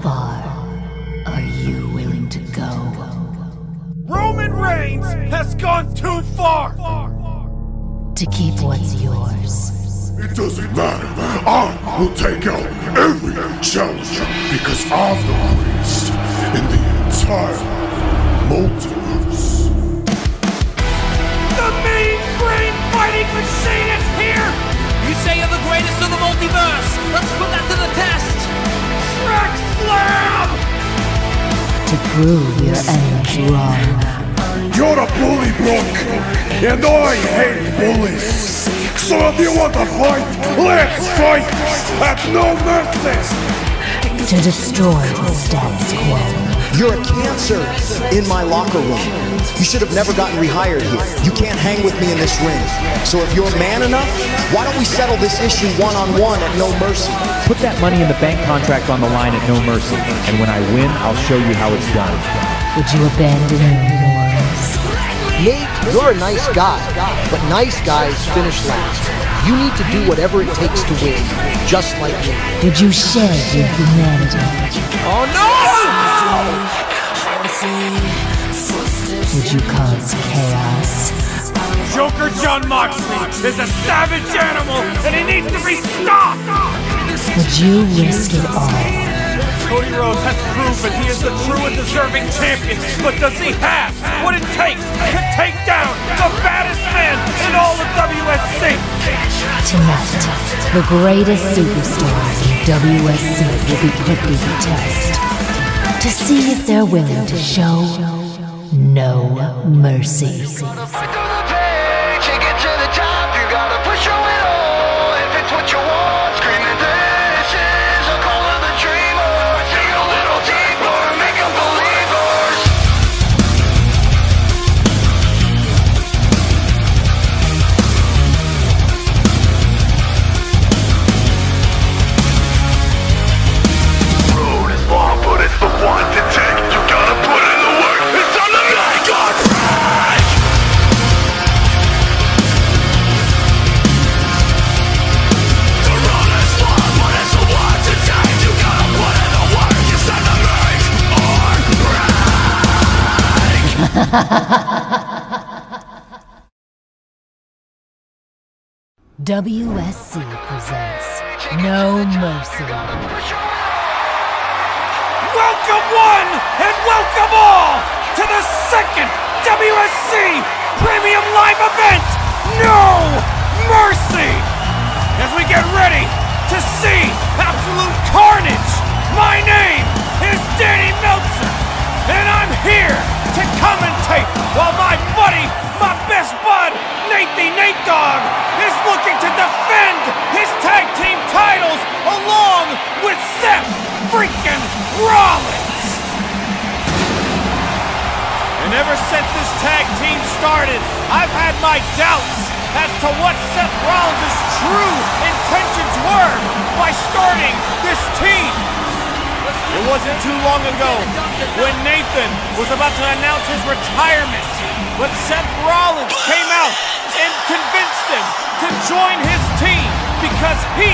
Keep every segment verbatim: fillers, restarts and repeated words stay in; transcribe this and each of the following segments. far are you willing to go? Roman Reigns has gone too far! To keep what's yours. It doesn't matter. I will take out every challenger because I'm the greatest in the entire multiverse. The mean brain fighting machine is here! You say you're the greatest of the multiverse. Let's put that to the test. Shrek Slam! To prove your energy wrong. You're a bully, Brooke, and I hate bullies. So if you want to fight, let's fight at No Mercy. To destroy the status quo. You're a cancer in my locker room. You should have never gotten rehired here. You can't hang with me in this ring. So if you're man enough, why don't we settle this issue one-on-one at No Mercy? Put that money in the bank contract on the line at No Mercy, and when I win, I'll show you how it's done. Would you abandon yours? Nate, you're a nice guy, but nice guys finish last. You need to do whatever it takes to win, just like me. Would you shed your humanity? Oh no! Would you cause chaos? Joker John Moxley is a savage animal, and he needs to be stopped! Would you risk it all? Cody Rhodes has proven he is the true and deserving champion, but does he have what it takes to take down the baddest man in all of W S C? Tonight, the greatest superstars in W S C will be put to the test to see if they're willing to show no mercy. W S C presents No Mercy. Welcome one and welcome all to the second W S C Premium Live event, No Mercy! As we get ready to see absolute carnage, my name is Danny Meltzer, and I'm here to commentate while my buddy, my best bud, Nathan Nate Dog, is looking to defend his tag team titles along with Seth Freakin Rollins. And ever since this tag team started, I've had my doubts as to what Seth Rollins' true intentions were by starting this team. It wasn't too long ago when Nathan was about to announce his retirement, but Seth Rollins came out and convinced him to join his team because he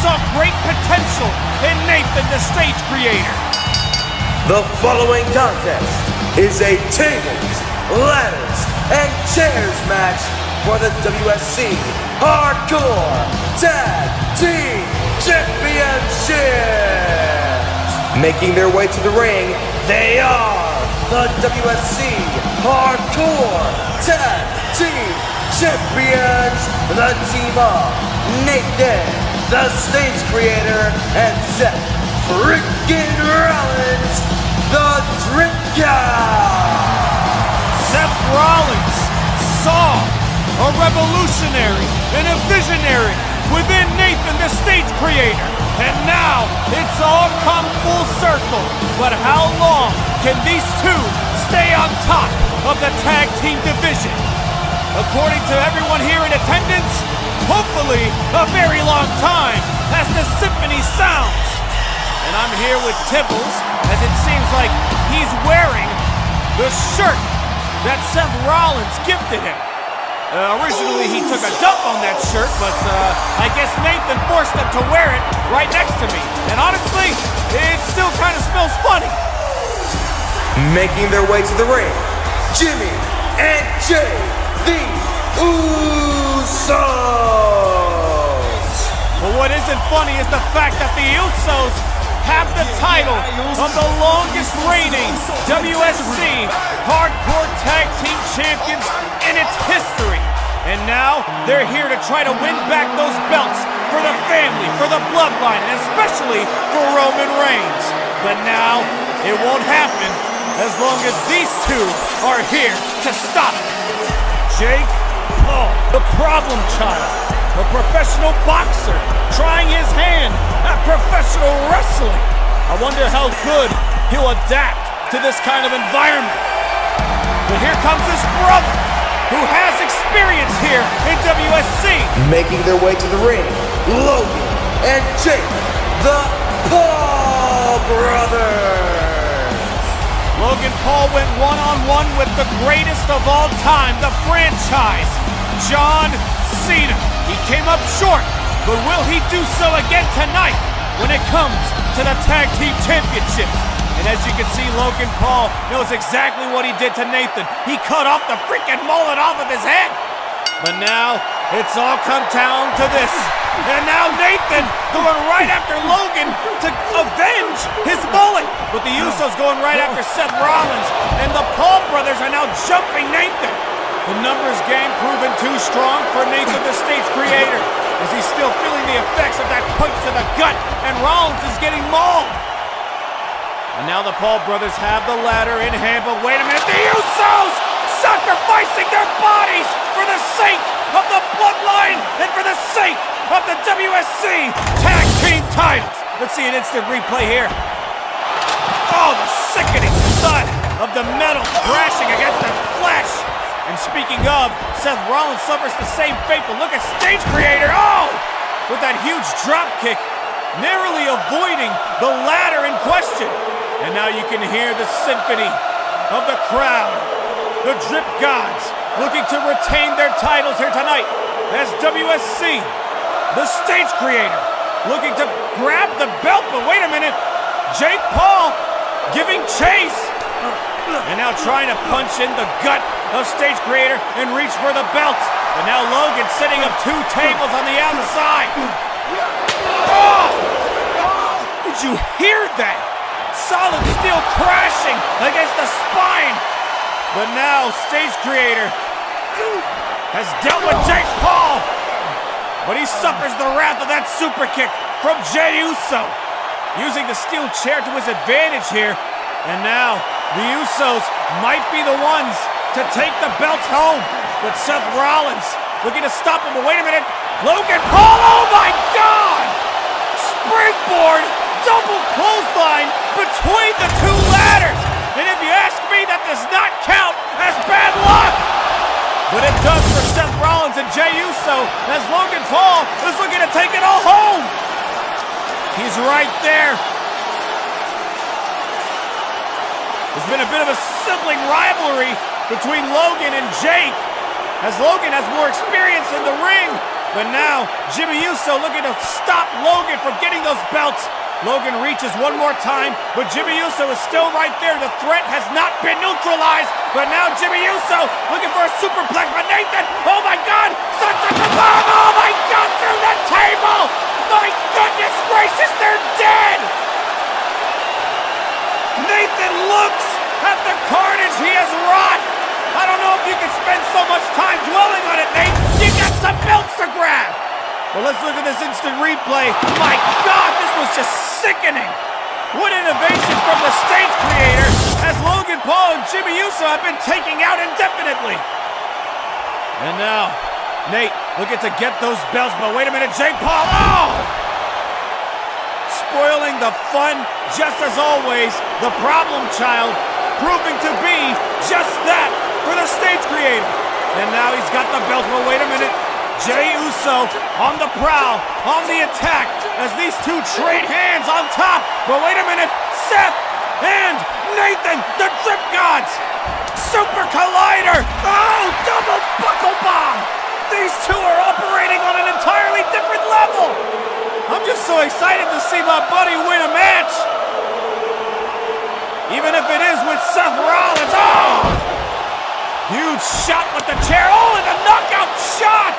saw great potential in Nathan, the Stage Creator. The following contest is a tables, ladders, and chairs match for the W S C Hardcore Tag Team Championships. Making their way to the ring, they are the W S C Hardcore Tag Team Champions, the team of Nate Day, the Stage Creator, and Seth Freakin Rollins, the Drip Gods. Seth Rollins saw a revolutionary and a visionary within Nathan, the Stage Creator. And now it's all come full circle. But how long can these two stay on top of the tag team division? According to everyone here in attendance, hopefully a very long time as the symphony sounds. And I'm here with Tibbles, as it seems like he's wearing the shirt that Seth Rollins gifted him. Uh, originally, he took a dump on that shirt, but uh, I guess Nathan forced him to wear it right next to me. And honestly, it still kind of smells funny. Making their way to the ring, Jimmy and Jey, the Usos. But what isn't funny is the fact that the Usos have the title of the longest reigning W S C Hardcore Tag Team Champions in its history. And now they're here to try to win back those belts for the family, for the bloodline, and especially for Roman Reigns. But now it won't happen as long as these two are here to stop it. Jake Paul, the problem child. A professional boxer trying his hand at professional wrestling. I wonder how good he'll adapt to this kind of environment. But here comes his brother, who has experience here in W S C. Making their way to the ring, Logan and Jake, the Paul Brothers. Logan Paul went one-on-one with the greatest of all time, the franchise, John Cena. He came up short, but will he do so again tonight when it comes to the Tag Team Championships? And as you can see, Logan Paul knows exactly what he did to Nathan. He cut off the freaking mullet off of his head. But now, it's all come down to this. And now Nathan going right after Logan to avenge his mullet. But the Usos going right after Seth Rollins, and the Paul brothers are now jumping Nathan. The numbers game proven too strong for Nathan, the Stage Creator, as he's still feeling the effects of that punch to the gut, and Rollins is getting mauled. And now the Paul brothers have the ladder in hand, but wait a minute, the Usos sacrificing their bodies for the sake of the bloodline and for the sake of the W S C Tag Team titles. Let's see an instant replay here. Oh, the sickening thud of the metal crashing against the flesh. And speaking of, Seth Rollins suffers the same fate, but look at Stage Creator, oh! With that huge drop kick, narrowly avoiding the ladder in question. And now you can hear the symphony of the crowd. The Drip Gods looking to retain their titles here tonight as W S C, the Stage Creator, looking to grab the belt, but wait a minute, Jake Paul giving chase. And now trying to punch in the gut of Stage Creator and reach for the belt. But now Logan setting up two tables on the outside. Oh! Did you hear that? Solid steel crashing against the spine. But now Stage Creator has dealt with Jake Paul. But he suffers the wrath of that super kick from Jey Uso. Using the steel chair to his advantage here. And now the Usos might be the ones to take the belts home. But Seth Rollins looking to stop him. But wait a minute. Logan Paul, oh my God! Springboard double clothesline between the two ladders. And if you ask me, that does not count as bad luck. But it does for Seth Rollins and Jey Uso, as Logan Paul is looking to take it all home. He's right there. There's been a bit of a sibling rivalry between Logan and Jake, as Logan has more experience in the ring. But now Jimmy Uso looking to stop Logan from getting those belts. Logan reaches one more time, but Jimmy Uso is still right there. The threat has not been neutralized, but now Jimmy Uso looking for a superplex by Nathan. Oh my God, such a bomb! Oh my God, through the table! My goodness gracious, they're dead! Nathan looks at the carnage he has wrought. I don't know if you can spend so much time dwelling on it, Nate. You got some belts to grab. Well, let's look at this instant replay. My God, this was just sickening. What innovation from the Stage Creator, as Logan Paul and Jimmy Uso have been taking out indefinitely. And now, Nate looking to get those belts, but wait a minute, Jake Paul, oh! Spoiling the fun, just as always, the problem child proving to be just that for the Stage Creator. And now he's got the belt, but wait a minute. Jey Uso on the prowl, on the attack, as these two trade hands on top. But wait a minute, Seth and Nathan, the Drip Gods. Super Collider, oh, double Buckle bomb! These two are operating on an entirely different level! I'm just so excited to see my buddy win a match! Even if it is with Seth Rollins. Oh! Huge shot with the chair. Oh, and a knockout shot!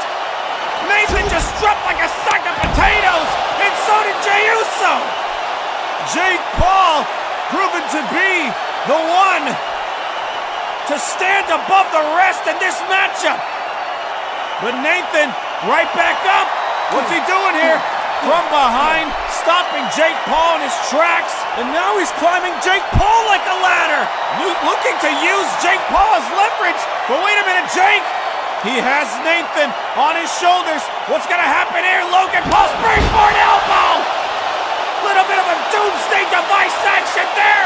Nathan just dropped like a sack of potatoes! And so did Jey Uso! Jake Paul proven to be the one to stand above the rest in this matchup. But Nathan, right back up. What's he doing here? From behind, stopping Jake Paul in his tracks. And now he's climbing Jake Paul like a ladder. Luke looking to use Jake Paul as leverage. But wait a minute, Jake. He has Nathan on his shoulders. What's gonna happen here? Logan Paul springboard elbow. Little bit of a doomsday device action there.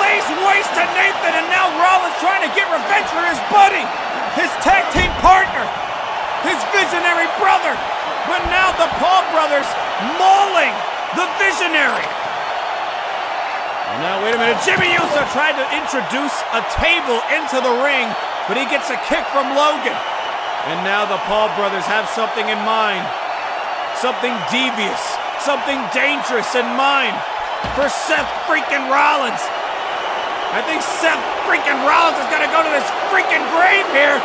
Lays waste to Nathan, and now Rollins trying to get revenge for his buddy, his tag team partner, his visionary brother. But now the Paul brothers mauling the visionary. And now, wait a minute, Jimmy Uso tried to introduce a table into the ring, but he gets a kick from Logan. And now the Paul brothers have something in mind, something devious, something dangerous in mind for Seth freaking Rollins. I think Seth freaking Rollins is gonna go to his freaking grave here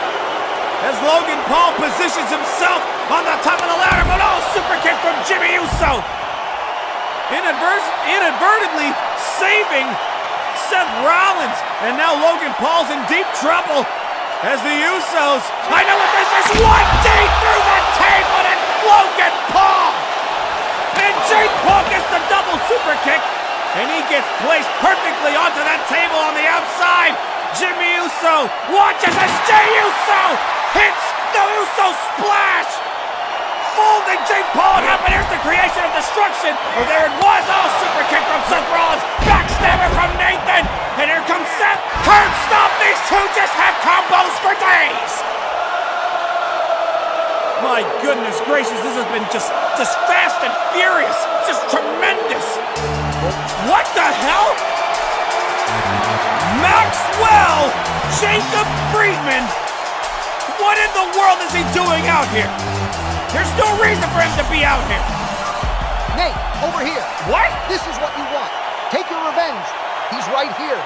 as Logan Paul positions himself on the top of the ladder, but oh, super kick from Jimmy Uso. Inadvers- inadvertently saving Seth Rollins, and now Logan Paul's in deep trouble as the Usos, I know what this is, one D through the table and Logan Paul. And Jake Paul gets the double super kick. And he gets placed perfectly onto that table on the outside. Jimmy Uso watches as Jey Uso hits the Uso splash. Folding Jake Paul up, and here's the creation of destruction. Oh, there it was. Oh, super kick from Seth Rollins. Backstabber from Nathan. And here comes Seth. Curb stop. These two just have combos for days. My goodness gracious, this has been just, just fast and furious. Just tremendous. What the hell? Maxwell Jacob Friedman. What in the world is he doing out here? There's no reason for him to be out here. Nate, over here. What? This is what you want. Take your revenge. He's right here.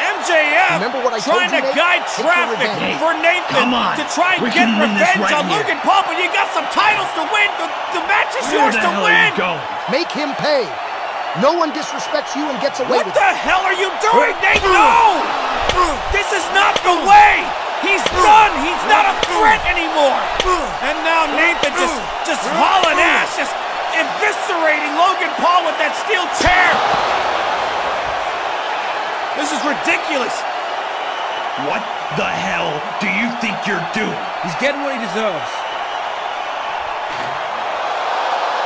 M J F Remember what I trying told you, to Nate? Guide traffic for Nathan on, to try and get revenge right on Logan Paul, but you got some titles to win. The, the match is Where yours to win. You Make him pay. No one disrespects you and gets away what with it. What the hell are you doing, Nate? No! This is not the way! He's done! He's not a threat anymore! And now Nathan just, just hauling ass, just eviscerating Logan Paul with that steel chair! This is ridiculous! What the hell do you think you're doing? He's getting what he deserves.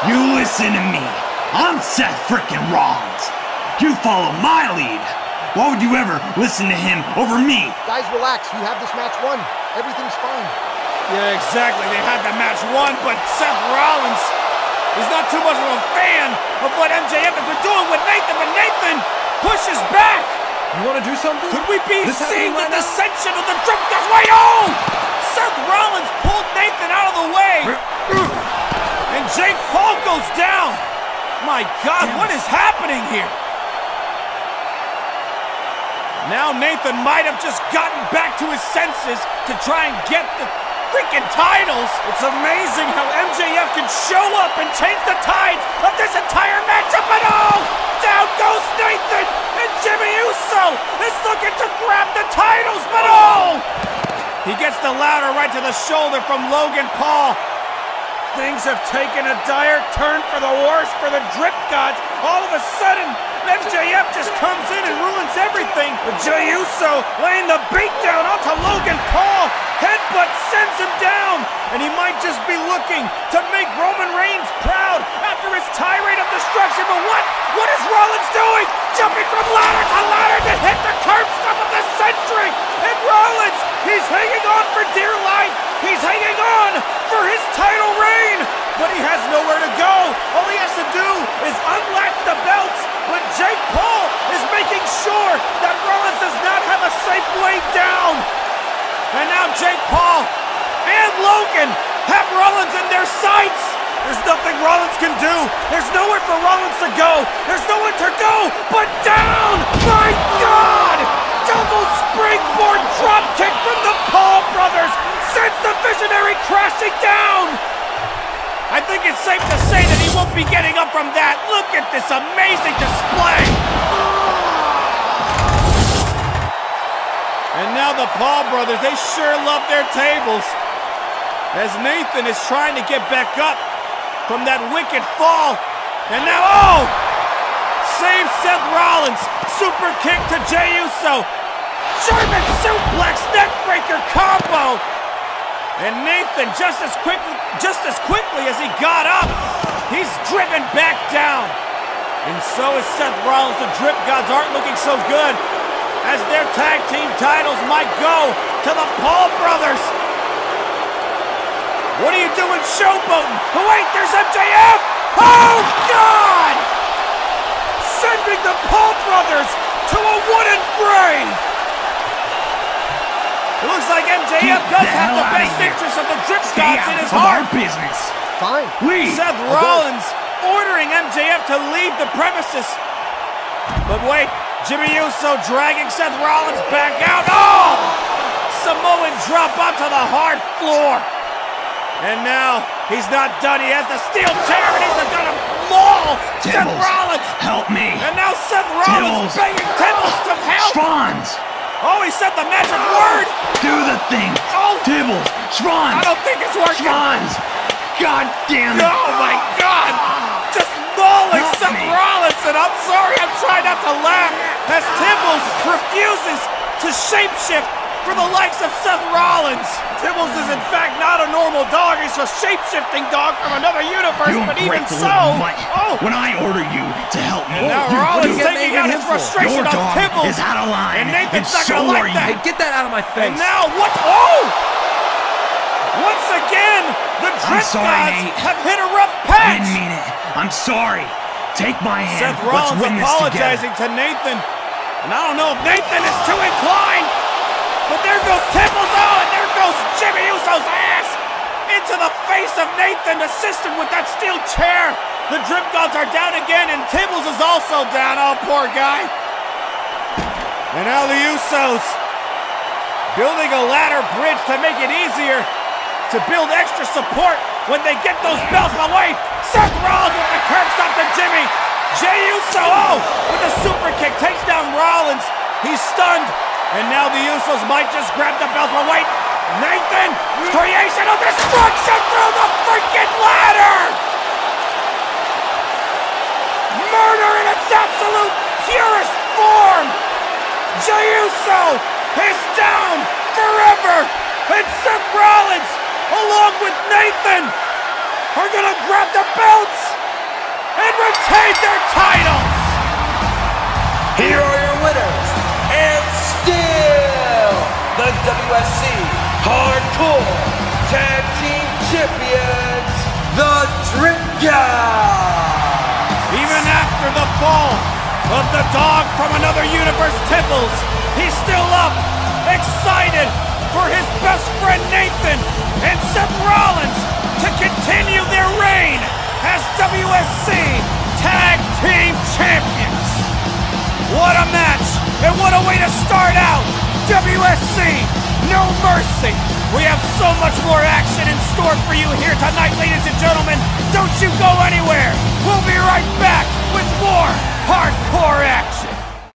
You listen to me. I'm Seth freaking Rollins. You follow my lead. Why would you ever listen to him over me? Guys, relax. You have this match won. Everything's fine. Yeah, exactly. They had the match won, but Seth Rollins is not too much of a fan of what M J F has been doing with Nathan, but Nathan pushes back. You want to do something? Could we be this seeing the dissension of the Drip Gods? Wait, oh! Seth Rollins pulled Nathan out of the way. And Jake Paul goes down. My God, what is happening here? Now Nathan might have just gotten back to his senses to try and get the freaking titles. It's amazing how M J F can show up and change the tides of this entire matchup. And oh, down goes Nathan, and Jimmy Uso is looking to grab the titles. But oh, he gets the ladder right to the shoulder from Logan Paul. Things have taken a dire turn for the worse for the Drip Gods. All of a sudden, M J F just comes in and ruins everything. But Jey Uso laying the beatdown onto Logan Paul. Headbutt sends him down. And he might just be looking to make Roman Reigns proud after his tirade of destruction. But what? What is Rollins doing? Jumping from ladder to ladder to hit the curb stomp of the century. And Rollins, he's hanging on for dear life. He's hanging on for his title reign, but he has nowhere to go. All he has to do is unlatch the belts, but Jake Paul is making sure that Rollins does not have a safe way down. And now Jake Paul sights! There's nothing Rollins can do! There's nowhere for Rollins to go! There's nowhere to go but down! My God! Double springboard drop kick from the Paul Brothers sends the Visionary crashing down! I think it's safe to say that he won't be getting up from that. Look at this amazing display! And now the Paul Brothers, they sure love their tables. As Nathan is trying to get back up from that wicked fall. And now, oh! Save Seth Rollins. Super kick to Jey Uso. German suplex neckbreaker combo. And Nathan, just as quickly, just as quickly as he got up, he's driven back down. And so is Seth Rollins. The Drip Gods aren't looking so good as their tag team titles might go to the Paul Brothers. What are you doing, showboating? Oh, wait, there's M J F! Oh, God! Sending the Paul Brothers to a wooden grave! It looks like M J F does have the best interests of the Drip Gods in his heart. Business. Fine. Seth Rollins ordering M J F to leave the premises. But wait, Jimmy Uso dragging Seth Rollins back out. Oh! Samoan drop onto the hard floor. And now he's not done. He has the steel chair and he's gonna maul Seth Rollins. Help me. And now Seth Rollins banging Tibbles to help. Oh, he said the magic word! Do the thing! Oh! Tibbles! Shrons! I don't think it's working! Shrons! God damn it! Oh my God! Just mauling Seth Rollins, and I'm sorry, I'm trying not to laugh as Tibbles refuses to shapeshift for the likes of Seth Rollins! Tibbles is in fact not a normal dog, he's a shape-shifting dog from another universe, you but even so! Oh! When I order you to help me, and now dude, Rollins taking out his frustration on Tibbles! Is out of line, and Nathan's not gonna like that! Hey, get that out of my face! And now, what? Oh! Once again, the Drip Gods have hit a rough patch! I didn't mean it. I'm sorry. Take my hand. Seth Rollins apologizing to Nathan, and I don't know if Nathan is too inclined! But there goes Tibbles, oh, and there goes Jimmy Uso's ass into the face of Nathan, assisted with that steel chair. The Drip Gods are down again, and Tibbles is also down, oh, poor guy. And now the Usos building a ladder bridge to make it easier to build extra support when they get those belts away. Seth Rollins with the curb stop to Jimmy. Jey Uso, oh, with a super kick, takes down Rollins. He's stunned. And now the Usos might just grab the belt, but wait, Nathan, creation of destruction through the freaking ladder! Murder in its absolute purest form! Jey Uso is down forever! And Seth Rollins, along with Nathan, are gonna grab the belts and retain their titles! Here are your winners! Still the W S C Hardcore Tag Team Champions, the Drip Gods. Even after the fall of the dog from another universe, Tibbles, he's still up, excited for his best friend Nathan and Seth Rollins to continue their reign as W S C Tag Team Champions. What a match! And what a way to start out! W S C, No Mercy! We have so much more action in store for you here tonight, ladies and gentlemen! Don't you go anywhere! We'll be right back with more!